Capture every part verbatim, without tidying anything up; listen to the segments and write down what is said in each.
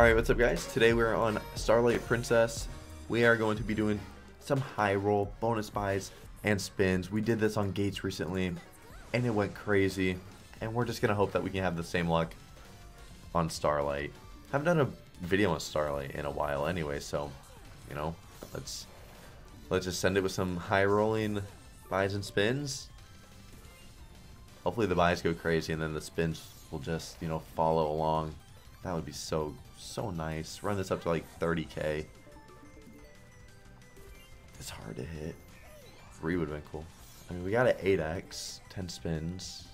Alright, what's up guys? Today we're on Starlight Princess. We are going to be doing some high roll, bonus buys, and spins. We did this on Gates recently, and it went crazy. And we're just going to hope that we can have the same luck on Starlight. I haven't done a video on Starlight in a while anyway, so, you know, let's, let's just send it with some high rolling buys and spins. Hopefully the buys go crazy and then the spins will just, you know, follow along. That would be so, so nice. Run this up to like thirty K. It's hard to hit. Three would have been cool. I mean, we got an eight X, ten spins.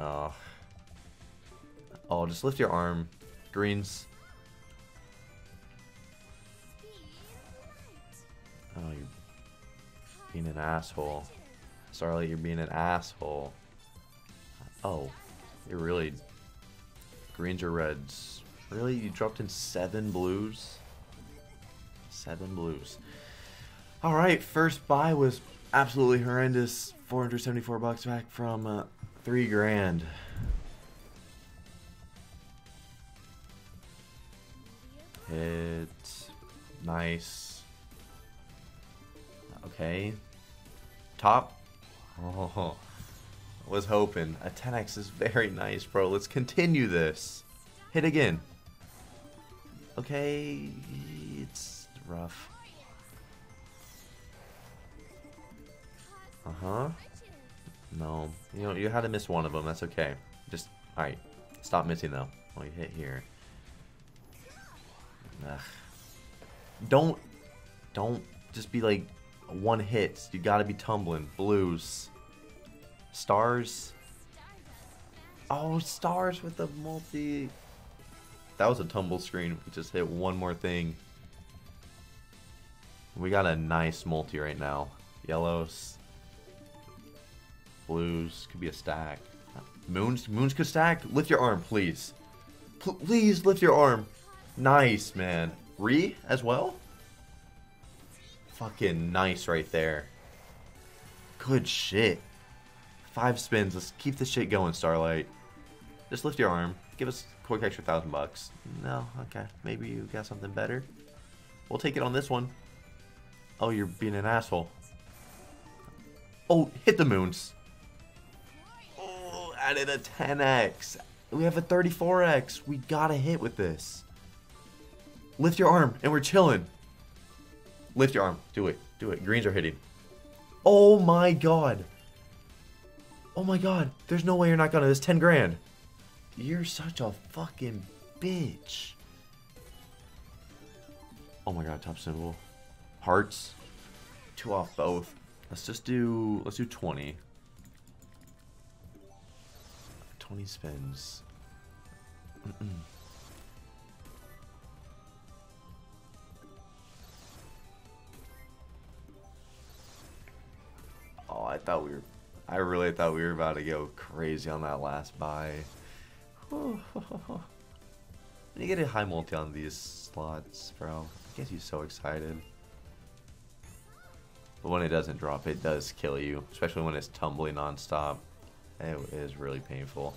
Oh. Oh, just lift your arm. Greens. Oh, you're being an asshole. Starlight, you're being an asshole. Oh, you're really... Greens or reds? Really? You dropped in seven blues? Seven blues. Alright, first buy was absolutely horrendous. four hundred seventy-four bucks back from uh, three grand. Hit. Nice. Okay. Top. Oh. Was hoping. A ten X is very nice, bro. Let's continue this. Hit again. Okay. It's rough. Uh-huh. No. You know, you had to miss one of them. That's okay. Just, alright. Stop missing, though. Well, you hit here. Ugh. Don't, don't just be like one hits. You gotta be tumbling. Blues. Stars. Oh, stars with the multi. That was a tumble screen. We just hit one more thing. We got a nice multi right now. Yellows. Blues. Could be a stack. Moons. Moons could stack. Lift your arm, please. P- please lift your arm. Nice, man. Re as well? Fucking nice right there. Good shit. Five spins. Let's keep this shit going, Starlight. Just lift your arm. Give us a quick extra thousand bucks. No, okay. Maybe you got something better. We'll take it on this one. Oh, you're being an asshole. Oh, hit the moons. Oh, added a ten X. We have a thirty-four X. We gotta hit with this. Lift your arm, and we're chilling. Lift your arm. Do it. Do it. Greens are hitting. Oh my god. Oh my god, there's no way you're not gonna. This ten grand. You're such a fucking bitch. Oh my god, top symbol. Hearts. Two off both. Let's just do, let's do twenty. twenty spins. Mm-mm. Oh, I thought we were... I really thought we were about to go crazy on that last buy. You get a high multi on these slots, bro. It gets you so excited. But when it doesn't drop, it does kill you. Especially when it's tumbling nonstop. It is really painful.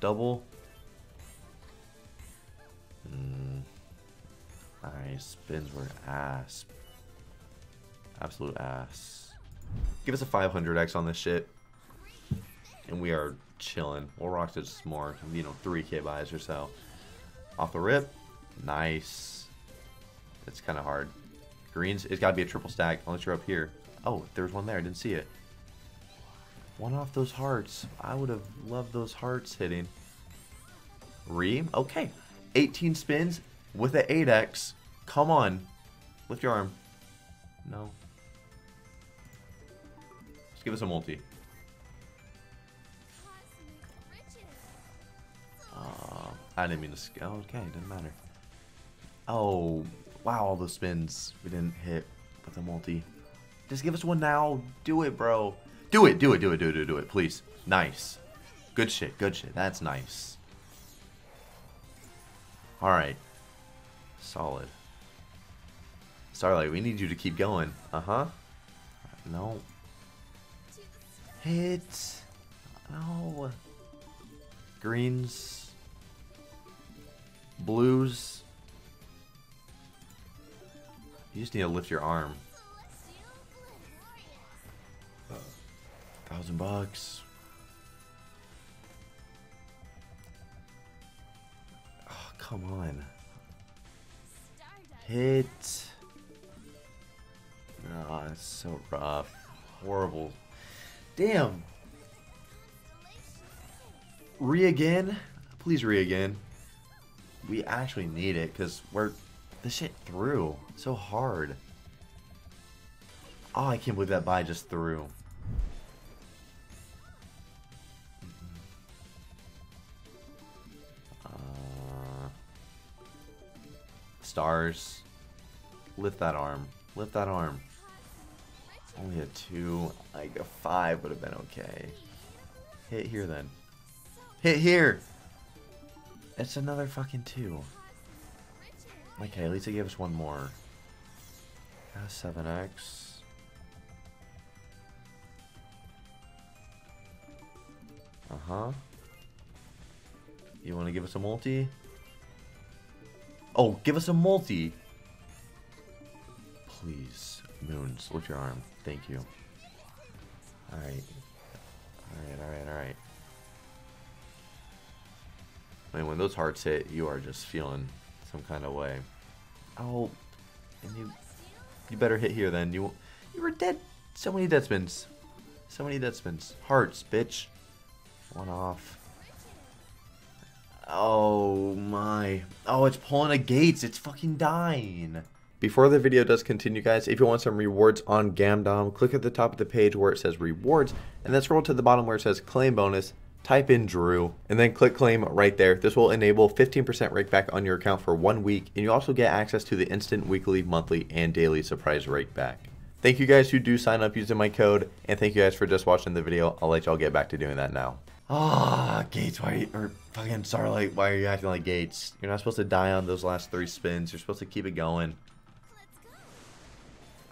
Double. Mm. Alright, spins were ass. Absolute ass. Give us a five hundred X on this shit. And we are chilling. We'll rock this more, you know, three K buys or so. Off the rip. Nice. It's kind of hard. Greens, it's got to be a triple stack unless you're up here. Oh, there's one there. I didn't see it. One off those hearts. I would have loved those hearts hitting. Re. Okay. eighteen spins with an eight X. Come on. Lift your arm. No. Just give us a multi. I didn't mean to. Oh, okay, didn't matter. Oh, wow, all those spins we didn't hit with the multi. Just give us one now. Do it, bro. Do it, do it, do it, do it, do it, do it, please. Nice. Good shit, good shit. That's nice. Alright. Solid. Starlight, we need you to keep going. Uh huh. No. Hit. No. Greens. blues. You just need to lift your arm. Uh, thousand bucks. Oh, come on. Hit. Ah, oh, it's so rough. Horrible. Damn. Re again? Please re again. We actually need it because we're this shit through so hard. Oh, I can't believe that buy just threw. Uh, stars. Lift that arm. Lift that arm. Only a two. Like a five would have been okay. Hit here then. Hit here! It's another fucking two. Okay, at least it gave us one more. Uh, seven X. Uh-huh. You want to give us a multi? Oh, give us a multi! Please. Moons, lift your arm. Thank you. Alright. Alright, alright, alright. I mean, when those hearts hit, you are just feeling some kind of way. Oh, and you, you better hit here then. You, you were dead. So many dead spins. So many dead spins. Hearts, bitch. One off. Oh my. Oh, it's pulling a Gates. It's fucking dying. Before the video does continue, guys, if you want some rewards on Gamdom, click at the top of the page where it says rewards, and then scroll to the bottom where it says claim bonus. Type in Drew and then click claim right there. This will enable fifteen percent rakeback on your account for one week, and you also get access to the instant weekly, monthly, and daily surprise rakeback. Thank you guys who do sign up using my code, and thank you guys for just watching the video. I'll let y'all get back to doing that now. Ah, oh, Gates, why you, or fucking Starlight, why are you acting like Gates? You're not supposed to die on those last three spins. You're supposed to keep it going.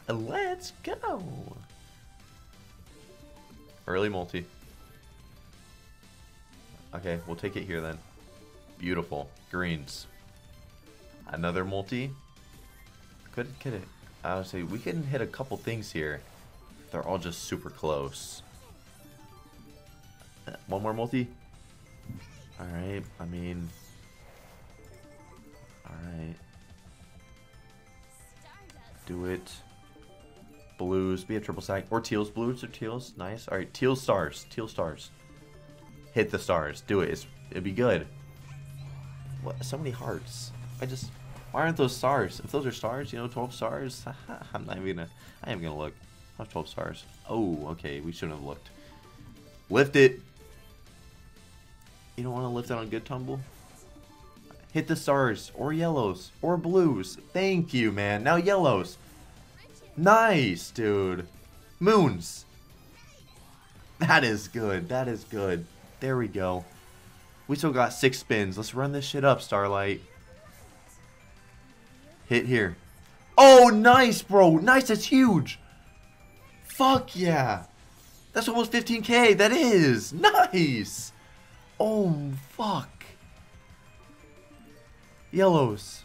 Let's go. Let's go. Early multi. Okay, we'll take it here then. Beautiful. Greens. Another multi. Couldn't get it. I would say we can hit a couple things here. They're all just super close. One more multi. Alright, I mean... Alright. Do it. Blues. Be a triple stack. Or teals. Blues or teals. Nice. Alright, teal stars. Teal stars. Hit the stars. Do it. It's, it'd be good. What? So many hearts. I just... Why aren't those stars? If those are stars, you know, twelve stars. I'm not even gonna... I am gonna look. How's twelve stars? Oh, okay. We shouldn't have looked. Lift it. You don't want to lift it on good tumble? Hit the stars. Or yellows. Or blues. Thank you, man. Now yellows. Nice, dude. Moons. That is good. That is good. There we go. We still got six spins. Let's run this shit up, Starlight. Hit here. Oh, nice, bro. Nice. That's huge. Fuck yeah. That's almost fifteen K. That is. Nice. Oh, fuck. Yellows.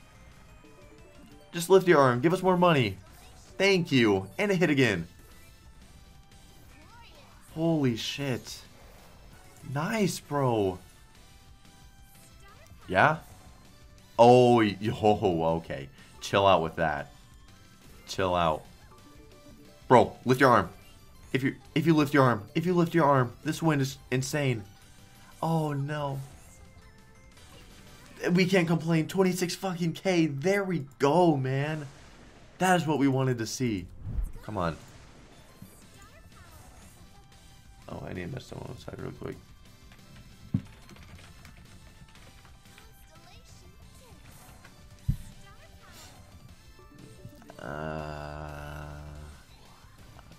Just lift your arm. Give us more money. Thank you. And a hit again. Holy shit. Nice, bro. Yeah? Oh, yo, okay. Chill out with that. Chill out. Bro, lift your arm. If you if you lift your arm. If you lift your arm. This win is insane. Oh, no. We can't complain. twenty-six fucking K. There we go, man. That is what we wanted to see. Come on. Oh, I need to mess someone on the side real quick. Uh,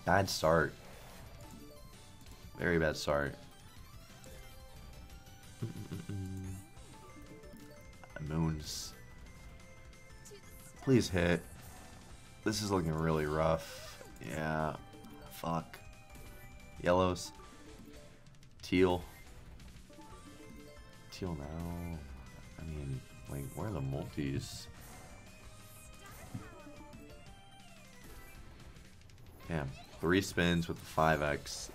bad start. Very bad start. Moons. Please hit. This is looking really rough. Yeah. Fuck. Yellows. Teal. Teal now. I mean, Like, where are the multis? Damn, three spins with the five X.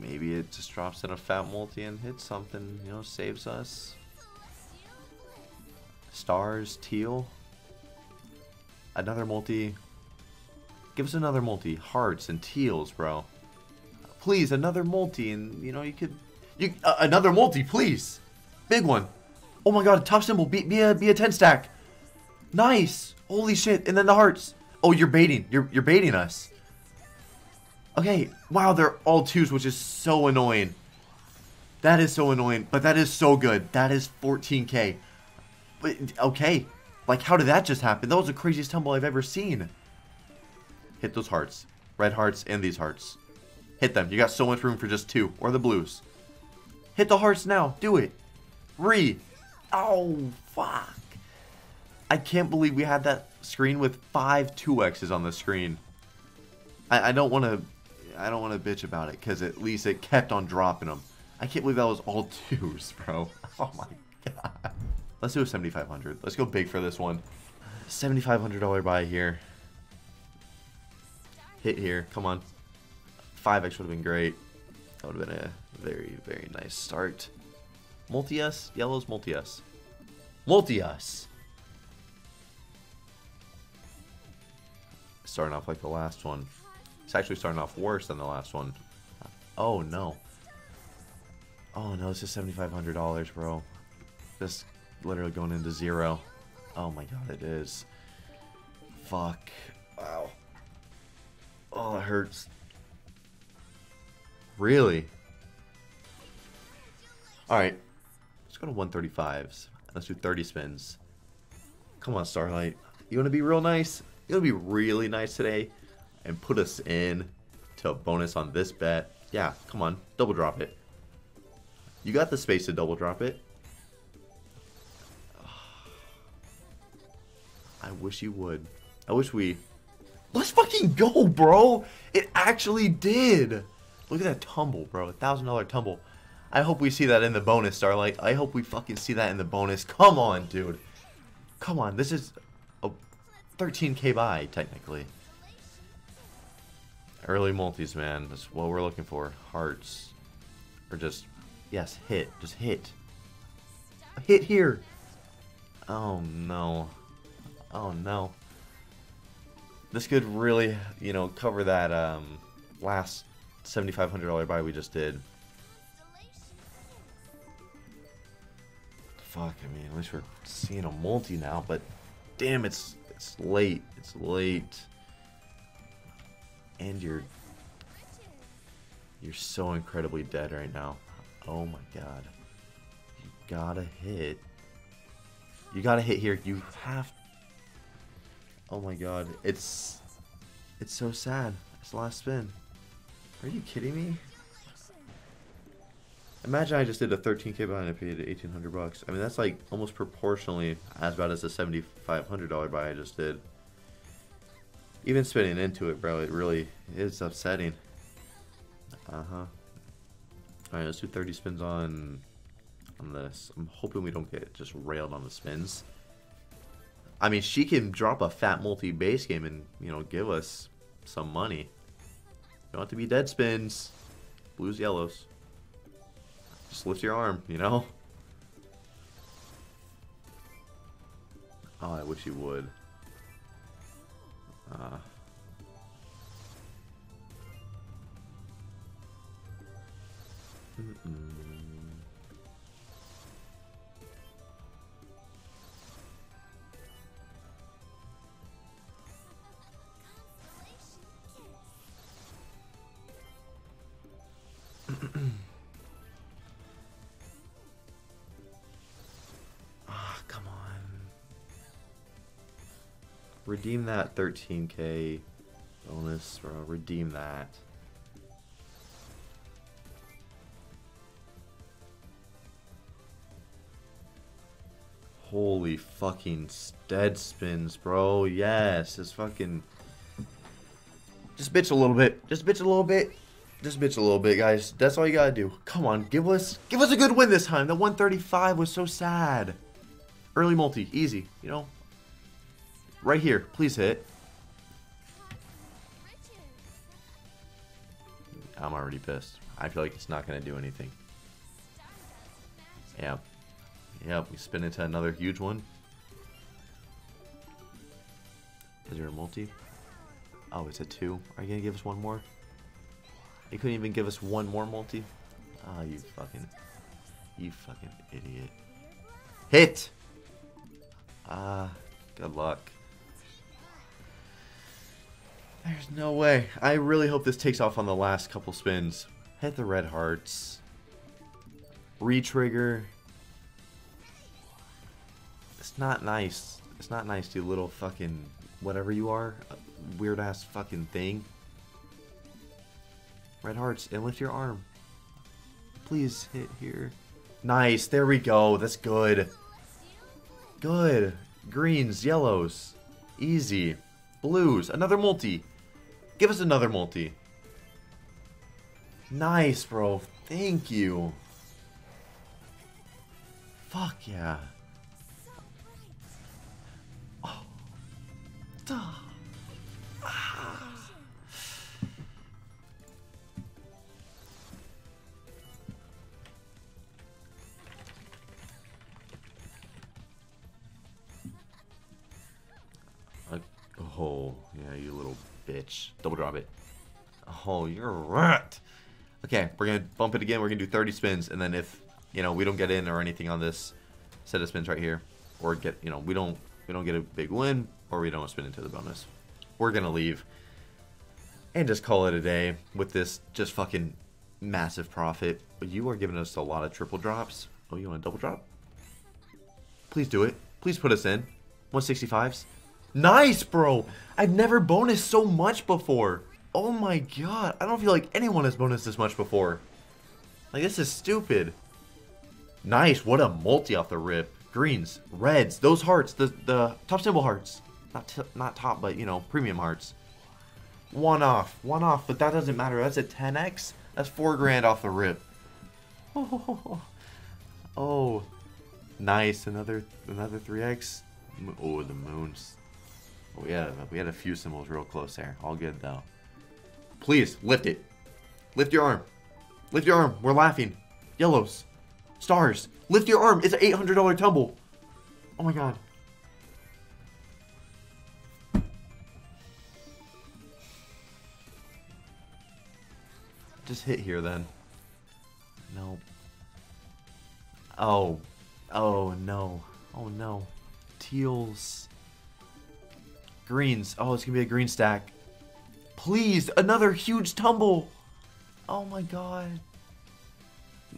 Maybe it just drops in a fat multi and hits something, you know, saves us. Stars, teal. Another multi. Give us another multi. Hearts and teals, bro. Please, another multi, and, you know, you could... you uh, another multi, please! Big one. Oh my god, top symbol. Be, be, a, be a ten stack. Nice! Holy shit, and then the hearts. Oh, you're baiting. You're, you're baiting us. Okay, wow, they're all twos, which is so annoying. That is so annoying, but that is so good. That is fourteen K. But, okay. Like, how did that just happen? That was the craziest tumble I've ever seen. Hit those hearts. Red hearts and these hearts. Hit them. You got so much room for just two. Or the blues. Hit the hearts now. Do it. Re. Oh, fuck. I can't believe we had that screen with five two X's on the screen. I, I don't want to... I don't want to bitch about it, because at least it kept on dropping them. I can't believe that was all twos, bro. Oh, my god. Let's do a seventy-five hundred. Let's go big for this one. seventy-five hundred dollar buy here. Hit here. Come on. five X would have been great. That would have been a very, very nice start. Multi-us. Yellows, multi-us. Multi-us. Starting off like the last one. It's actually starting off worse than the last one. Oh, no. Oh, no. It's just seventy-five hundred dollars, bro. Just... literally going into zero. Oh my god, it is. Fuck. Wow. Oh, it hurts. Really? Alright. Let's go to one thirty-fives. Let's do thirty spins. Come on, Starlight. You want to be real nice? You want to be really nice today? And put us in to a bonus on this bet. Yeah, come on. Double drop it. You got the space to double drop it. I wish you would. I wish we... Let's fucking go, bro! It actually did! Look at that tumble, bro. one thousand dollar tumble. I hope we see that in the bonus, Starlight. I hope we fucking see that in the bonus. Come on, dude. Come on. This is a thirteen K buy, technically. Early multis, man. That's what we're looking for. Hearts. Or just... yes, hit. Just hit. Hit here! Oh, no. Oh no. This could really, you know, cover that um, last seventy-five hundred dollar buy we just did. Fuck, I mean, at least we're seeing a multi now, but damn, it's it's late. It's late. And you're you're so incredibly dead right now. Oh my god. You gotta hit. You gotta hit here. You have to. Oh my god, it's it's so sad. It's the last spin. Are you kidding me? Imagine I just did a thirteen K buy and I paid eighteen hundred bucks. I mean, that's like almost proportionally as bad as the seventy-five hundred dollar buy I just did. Even spinning into it, bro, it really is upsetting. Uh-huh. All right, let's do thirty spins on on this. I'm hoping we don't get just railed on the spins. I mean, she can drop a fat multi base game and, you know, give us some money. Don't have to be dead spins. Blues, yellows. Just lift your arm, you know? Oh, I wish you would. Uh. Mm-mm. Redeem that thirteen K bonus, bro. Redeem that. Holy fucking dead spins, bro. Yes, just fucking... just bitch a little bit. Just bitch a little bit. Just bitch a little bit, guys. That's all you gotta do. Come on, give us, give us a good win this time. The one thirty-five was so sad. Early multi, easy, you know. Right here, please hit. I'm already pissed. I feel like it's not going to do anything. Yeah. Yeah, we spin into another huge one. Is there a multi? Oh, it's a two. Are you going to give us one more? They couldn't even give us one more multi? Ah, oh, you fucking... You fucking idiot. Hit! Ah, uh, good luck. There's no way. I really hope this takes off on the last couple spins. Hit the red hearts. Retrigger. It's not nice. It's not nice, you little fucking whatever you are. Weird ass fucking thing. Red hearts and lift your arm. Please hit here. Nice. There we go. That's good. Good. Greens, yellows. Easy. Blues. Another multi. Give us another multi. Nice, bro. Thank you. Fuck yeah. Oh. Duh. Ah. Oh, yeah, you little bitch. Double drop it. Oh, you're a rat. Okay, we're going to bump it again. We're going to do thirty spins, and then if... You know, we don't get in or anything on this set of spins right here, or get, you know, we don't we don't get a big win, or we don't spin into the bonus. We're gonna leave and just call it a day with this just fucking massive profit. But you are giving us a lot of triple drops. Oh, you want a double drop? Please do it. Please put us in one sixty-fives. Nice, bro. I've never bonused so much before. Oh my god, I don't feel like anyone has bonused this much before. Like, this is stupid. Nice, what a multi off the rip. Greens, reds, those hearts, the the top symbol hearts. Not t not top, but, you know, premium hearts. One off, one off, but that doesn't matter. That's a ten X. That's four grand off the rip. Oh, oh. Nice, another another three X. Oh, the moons. Oh, yeah, we had a few symbols real close there. All good, though. Please, lift it. Lift your arm. Lift your arm. We're laughing. Yellows. Stars. Lift your arm. It's an eight hundred dollar tumble. Oh my god. Just hit here then. Nope. Oh. Oh no. Oh no. Teals. Greens. Oh, it's going to be a green stack. Please. Another huge tumble. Oh my god.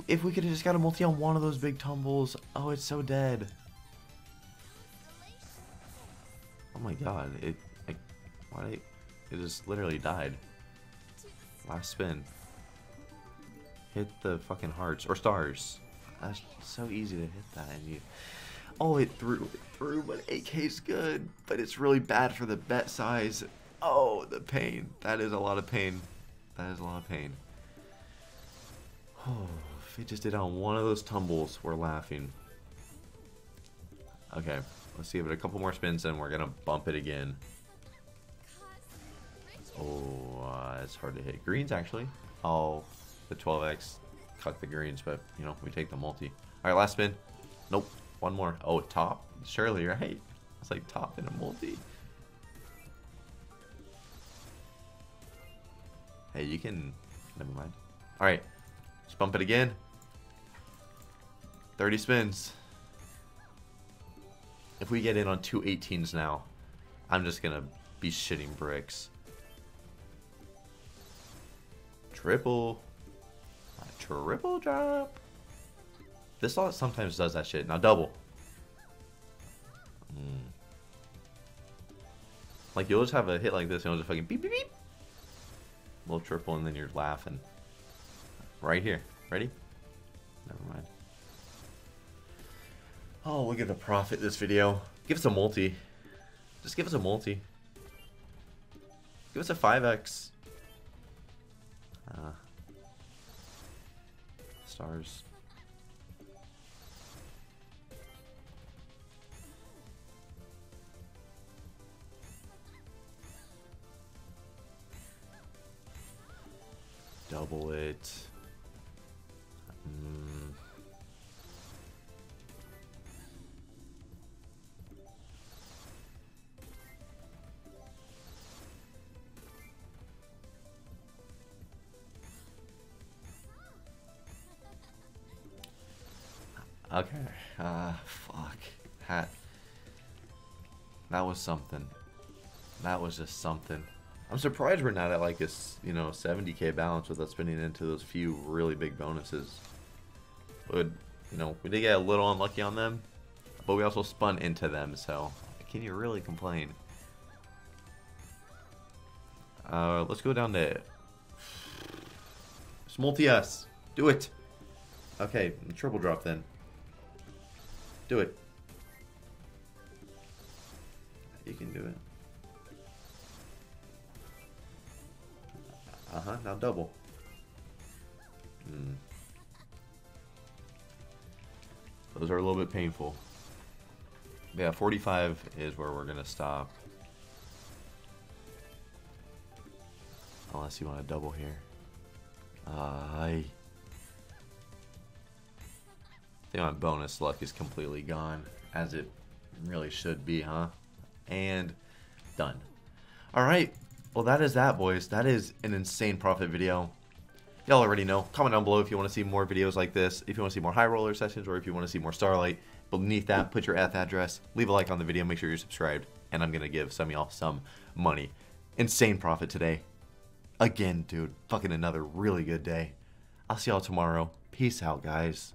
If we could have just got a multi on one of those big tumbles. Oh, it's so dead. Oh my god, it like why did it, it just literally died. Last spin. Hit the fucking hearts or stars. That's so easy to hit that and you Oh it threw it threw but A K's good, but it's really bad for the bet size. Oh, the pain. That is a lot of pain. That is a lot of pain. Oh, if it just did on one of those tumbles, we're laughing. Okay, let's give it a couple more spins and we're gonna bump it again. Oh, uh, it's hard to hit. Greens, actually. Oh, the twelve X cut the greens, but, you know, we take the multi. Alright, last spin. Nope, one more. Oh, top? Surely, right? It's like top in a multi. Hey, you can... Never mind. Alright. Let's bump it again. thirty spins. If we get in on two eighteens now, I'm just going to be shitting bricks. Triple. A triple drop. This lot sometimes does that shit. Now double. Mm. Like, you'll just have a hit like this and it'll just fucking beep, beep, beep. Little triple and then you're laughing. Right here. Ready? Never mind. Oh, look at the profit this video. Give us a multi. Just give us a multi. Give us a five X. Uh, stars. double it. Mm. Okay. Ah, uh, fuck. That, that was something. That was just something. I'm surprised we're not at like a, you know, seventy K balance without spinning into those few really big bonuses. But, you know, we did get a little unlucky on them, but we also spun into them, so can you really complain? Uh, let's go down to Smoltias. Do it. Okay, triple drop then. Do it. You can do it. Uh-huh, now double. Mm. Those are a little bit painful. But yeah, forty-five is where we're going to stop. Unless you want to double here. Uh, I think my bonus luck is completely gone. As it really should be, huh? And done. Alright. Well, that is that, boys. That is an insane profit video. Y'all already know. Comment down below if you want to see more videos like this, if you want to see more High Roller sessions, or if you want to see more Starlight. Beneath that, put your F address, leave a like on the video, make sure you're subscribed, and I'm going to give some of y'all some money. Insane profit today. Again, dude. Fucking another really good day. I'll see y'all tomorrow. Peace out, guys.